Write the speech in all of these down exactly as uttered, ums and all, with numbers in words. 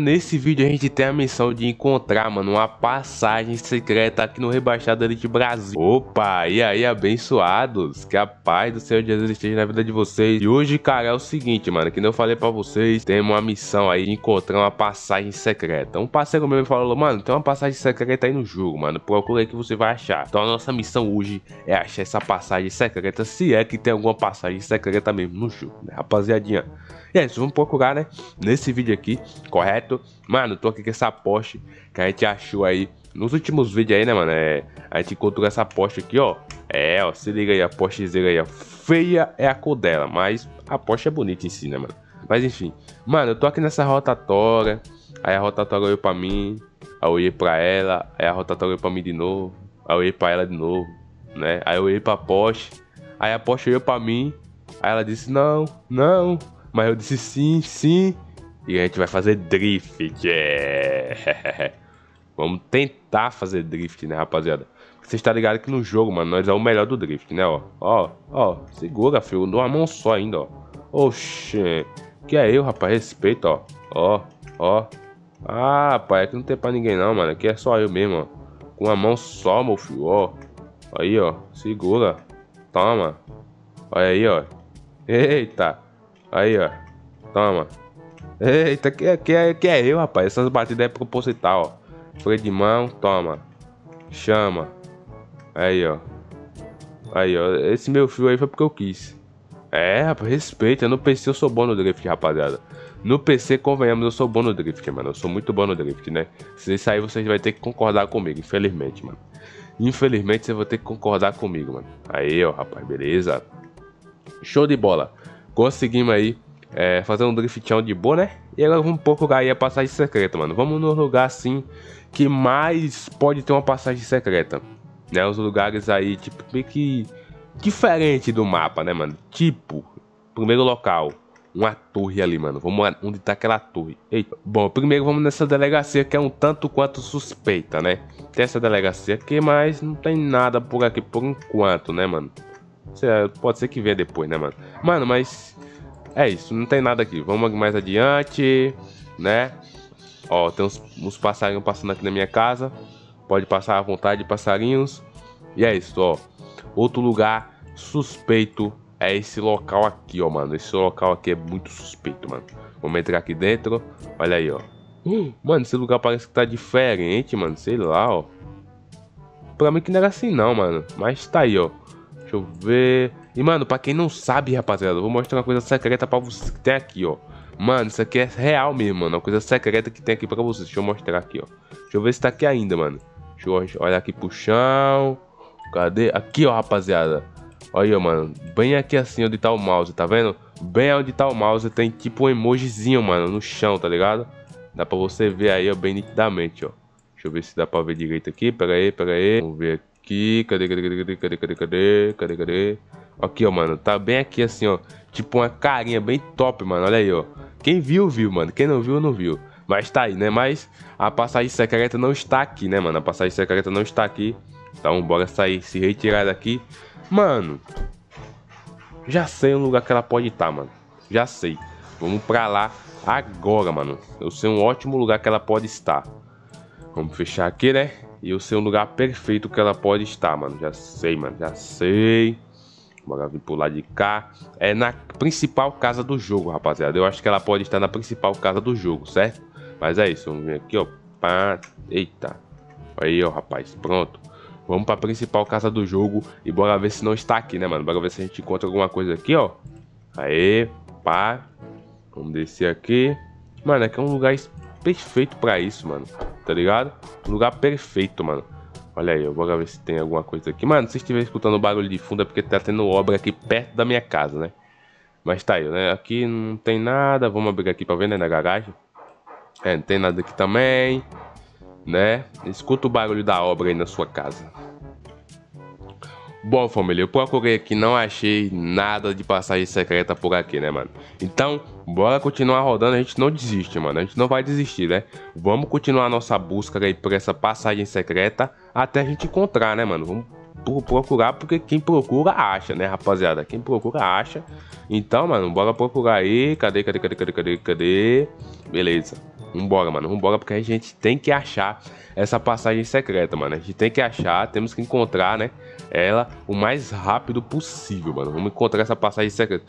Nesse vídeo a gente tem a missão de encontrar, mano, uma passagem secreta aqui no Rebaixado Elite Brasil. Opa, e aí, abençoados? Que a paz do Senhor Jesus esteja na vida de vocês. E hoje, cara, é o seguinte, mano, que nem eu falei pra vocês, tem uma missão aí de encontrar uma passagem secreta. Um parceiro meu me falou, mano, tem uma passagem secreta aí no jogo, mano, procura aí que você vai achar. Então a nossa missão hoje é achar essa passagem secreta, se é que tem alguma passagem secreta mesmo no jogo, né, rapaziadinha? E é isso, vamos procurar, né, nesse vídeo aqui, correto? Mano, tô aqui com essa Porsche que a gente achou aí nos últimos vídeos aí, né, mano? É, a gente encontrou essa Porsche aqui, ó. É, ó, se liga aí, a Porschezinha aí, ó. Feia é a cor dela, mas a Porsche é bonita em si, né, mano? Mas enfim, mano, eu tô aqui nessa rotatória. Aí a rotatória olhou pra mim, aí eu olhei pra ela, aí a rotatória olhou pra mim de novo, aí eu olhei pra ela de novo, né? Aí eu olhei pra Porsche, aí a Porsche olhou pra mim, aí ela disse não, não, mas eu disse sim, sim. E a gente vai fazer drift, yeah. Vamos tentar fazer drift, né, rapaziada? Porque você está ligado que no jogo, mano, nós é o melhor do drift, né, ó. Ó, ó, segura, filho, numa mão só ainda, ó. Oxê, que é eu, rapaz, respeito, ó. Ó, ó. Ah, rapaz, aqui não tem pra ninguém não, mano, aqui é só eu mesmo, ó. Com uma mão só, meu filho, ó. Aí, ó, segura. Toma. Olha aí, ó. Eita. Aí, ó. Toma. Eita, que, que, que é eu, rapaz. Essas batidas é proposital, ó. Freio de mão, toma. Chama. Aí, ó. Aí, ó. Esse meu fio aí foi porque eu quis. É, rapaz, respeita. No P C eu sou bom no drift, rapaziada. No P C, convenhamos, eu sou bom no drift, mano. Eu sou muito bom no drift, né? Se isso aí, vocês vão ter que concordar comigo, infelizmente, mano. Infelizmente, vocês vão ter que concordar comigo, mano. Aí, ó, rapaz, beleza. Show de bola. Conseguimos aí. É, fazer um driftão de boa, né? E agora vamos procurar aí a passagem secreta, mano. Vamos no lugar, assim, que mais pode ter uma passagem secreta, né? Os lugares aí, tipo, meio que diferente do mapa, né, mano? Tipo, primeiro local, uma torre ali, mano. Vamos lá onde tá aquela torre. Eita. Bom, primeiro vamos nessa delegacia que é um tanto quanto suspeita, né? Tem essa delegacia aqui, mas não tem nada por aqui por enquanto, né, mano? Pode ser que venha depois, né, mano? Mano, mas... é isso, não tem nada aqui. Vamos mais adiante, né? Ó, tem uns, uns passarinhos passando aqui na minha casa. Pode passar à vontade, passarinhos. E é isso, ó. Outro lugar suspeito é esse local aqui, ó, mano. Esse local aqui é muito suspeito, mano. Vamos entrar aqui dentro. Olha aí, ó. Hum, mano, esse lugar parece que tá diferente, mano. Sei lá, ó. Pra mim que não era assim não, mano. Mas tá aí, ó. Deixa eu ver... E, mano, pra quem não sabe, rapaziada, eu vou mostrar uma coisa secreta pra vocês que tem aqui, ó. Mano, isso aqui é real mesmo, mano. Uma coisa secreta que tem aqui pra vocês. Deixa eu mostrar aqui, ó. Deixa eu ver se tá aqui ainda, mano. Deixa eu olhar aqui pro chão. Cadê? Aqui, ó, rapaziada. Olha, mano. Bem aqui assim onde tá o mouse, tá vendo? Bem onde tá o mouse tem tipo um emojizinho, mano, no chão, tá ligado? Dá pra você ver aí, ó, bem nitidamente, ó. Deixa eu ver se dá pra ver direito aqui. Pera aí, pera aí. Vamos ver aqui. Aqui, cadê, cadê, cadê, cadê, cadê, cadê, cadê, cadê? Aqui, ó, mano, tá bem aqui assim, ó. Tipo uma carinha bem top, mano, olha aí, ó. Quem viu, viu, mano, quem não viu, não viu. Mas tá aí, né, mas a passagem secreta não está aqui, né, mano. A passagem secreta não está aqui. Então, bora sair, se retirar daqui. Mano, já sei o lugar que ela pode estar, mano. Já sei, vamos pra lá agora, mano. Eu sei um ótimo lugar que ela pode estar. Vamos fechar aqui, né? E eu sei um lugar perfeito que ela pode estar, mano. Já sei, mano, já sei. Bora vir pro lado de cá. É na principal casa do jogo, rapaziada. Eu acho que ela pode estar na principal casa do jogo, certo? Mas é isso, vamos vir aqui, ó. Pá. Eita. Aí, ó, rapaz, pronto. Vamos pra principal casa do jogo. E bora ver se não está aqui, né, mano? Bora ver se a gente encontra alguma coisa aqui, ó. Aê, pá. Vamos descer aqui. Mano, aqui é um lugar perfeito pra isso, mano. Tá ligado? Lugar perfeito, mano. Olha aí, eu vou ver se tem alguma coisa aqui. Mano, se estiver escutando barulho de fundo é porque tá tendo obra aqui perto da minha casa, né? Mas tá aí, né? Aqui não tem nada. Vamos abrir aqui pra ver, né? Na garagem. É, não tem nada aqui também, né? Escuta o barulho da obra aí na sua casa. Bom, família, eu procurei aqui, não achei nada de passagem secreta por aqui, né, mano? Então, bora continuar rodando, a gente não desiste, mano, a gente não vai desistir, né? Vamos continuar a nossa busca aí por essa passagem secreta até a gente encontrar, né, mano? Vamos procurar, porque quem procura acha, né, rapaziada? Quem procura acha. Então, mano, bora procurar aí. Cadê, cadê, cadê, cadê, cadê, cadê? Beleza. Vambora, mano, vambora, porque a gente tem que achar essa passagem secreta, mano. A gente tem que achar, temos que encontrar, né, ela o mais rápido possível, mano. Vamos encontrar essa passagem secreta.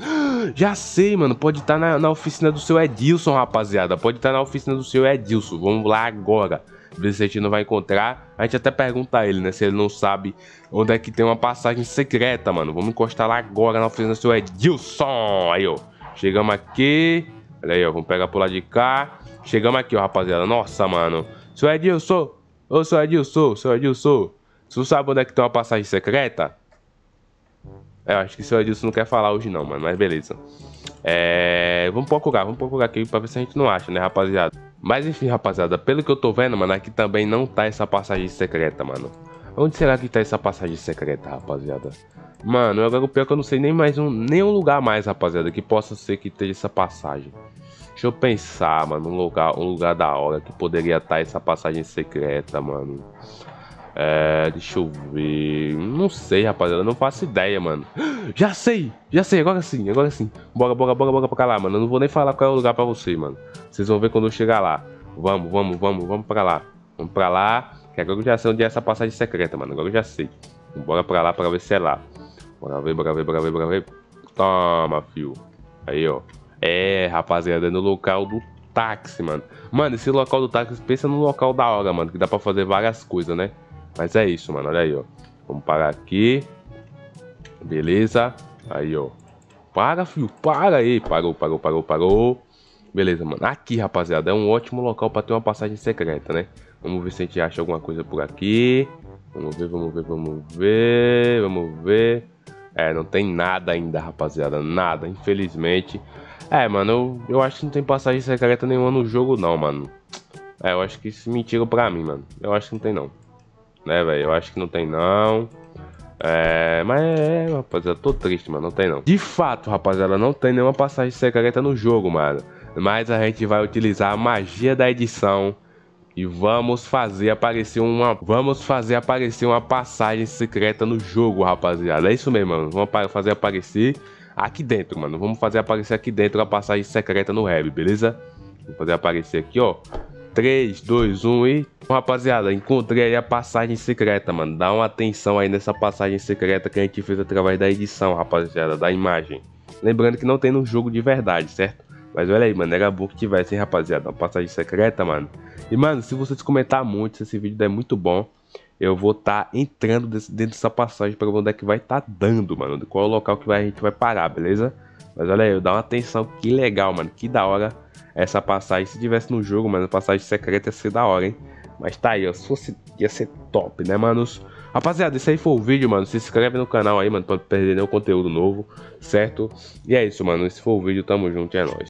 Já sei, mano, pode estar na, na oficina do seu Edilson, rapaziada. Pode estar na oficina do seu Edilson. Vamos lá agora, ver se a gente não vai encontrar. A gente até pergunta a ele, né, se ele não sabe onde é que tem uma passagem secreta, mano. Vamos encostar lá agora na oficina do seu Edilson. Aí, ó, chegamos aqui. Olha aí, ó, vamos pegar pro lado de cá. Chegamos aqui, ó, rapaziada. Nossa, mano. Seu Edilson, ô, seu Edilson, seu Edilson, você sabe onde é que tem uma passagem secreta? É, acho que o seu Edilson não quer falar hoje não, mano, mas beleza. É... Vamos procurar, vamos procurar aqui pra ver se a gente não acha, né, rapaziada? Mas enfim, rapaziada, pelo que eu tô vendo, mano, aqui também não tá essa passagem secreta, mano. Onde será que tá essa passagem secreta, rapaziada? Mano, agora o pior é que eu não sei nem mais um, nenhum lugar mais, rapaziada, que possa ser que tenha essa passagem. Deixa eu pensar, mano, um lugar, um lugar da hora que poderia estar essa passagem secreta, mano. É, deixa eu ver. Não sei, rapaziada, não faço ideia, mano. Já sei, já sei, agora sim, agora sim. Bora, bora, bora, bora pra lá, mano. Eu não vou nem falar qual é o lugar pra vocês, mano. Vocês vão ver quando eu chegar lá. Vamos, vamos, vamos, vamos pra lá. Vamos pra lá, que agora eu já sei onde é essa passagem secreta, mano. Agora eu já sei. Bora pra lá pra ver se é lá. Bora ver, bora ver, bora ver, bora ver. Toma, fio. Aí, ó. É, rapaziada, é no local do táxi, mano. Mano, esse local do táxi, pensa no local da hora, mano, que dá pra fazer várias coisas, né? Mas é isso, mano, olha aí, ó. Vamos parar aqui. Beleza. Aí, ó. Para, filho, para aí. Parou, parou, parou, parou. Beleza, mano. Aqui, rapaziada, é um ótimo local pra ter uma passagem secreta, né? Vamos ver se a gente acha alguma coisa por aqui. Vamos ver, vamos ver, vamos ver. Vamos ver. É, não tem nada ainda, rapaziada. Nada, infelizmente. É, mano, eu, eu acho que não tem passagem secreta nenhuma no jogo, não, mano. É, eu acho que isso mentiram pra mim, mano. Eu acho que não tem, não. Né, velho, eu acho que não tem não. É, mas é, rapaziada, tô triste, mano, não tem não. De fato, rapaziada, não tem nenhuma passagem secreta no jogo, mano. Mas a gente vai utilizar a magia da edição e vamos fazer aparecer uma Vamos fazer aparecer uma passagem secreta no jogo, rapaziada. É isso mesmo, mano, vamos fazer aparecer aqui dentro, mano. Vamos fazer aparecer aqui dentro a passagem secreta no Reb, beleza? Vamos fazer aparecer aqui, ó. três, dois, um e... Rapaziada, encontrei aí a passagem secreta, mano. Dá uma atenção aí nessa passagem secreta que a gente fez através da edição, rapaziada, da imagem. Lembrando que não tem no jogo de verdade, certo? Mas olha aí, mano, era bom que tivesse, hein, rapaziada, uma passagem secreta, mano. E, mano, se vocês comentar muito, se esse vídeo der muito bom, eu vou estar entrando dentro dessa passagem pra ver onde é que vai estar dando, mano. Qual é o local que vai, a gente vai parar, beleza? Mas olha aí, dá uma atenção, que legal, mano, que da hora. Essa passagem, se tivesse no jogo, mano, a passagem secreta ia ser da hora, hein? Mas tá aí, ó, se fosse, ia ser top, né, manos? Rapaziada, esse aí foi o vídeo, mano. Se inscreve no canal aí, mano, pra não perder nenhum conteúdo novo, certo? E é isso, mano, esse foi o vídeo, tamo junto, é nóis.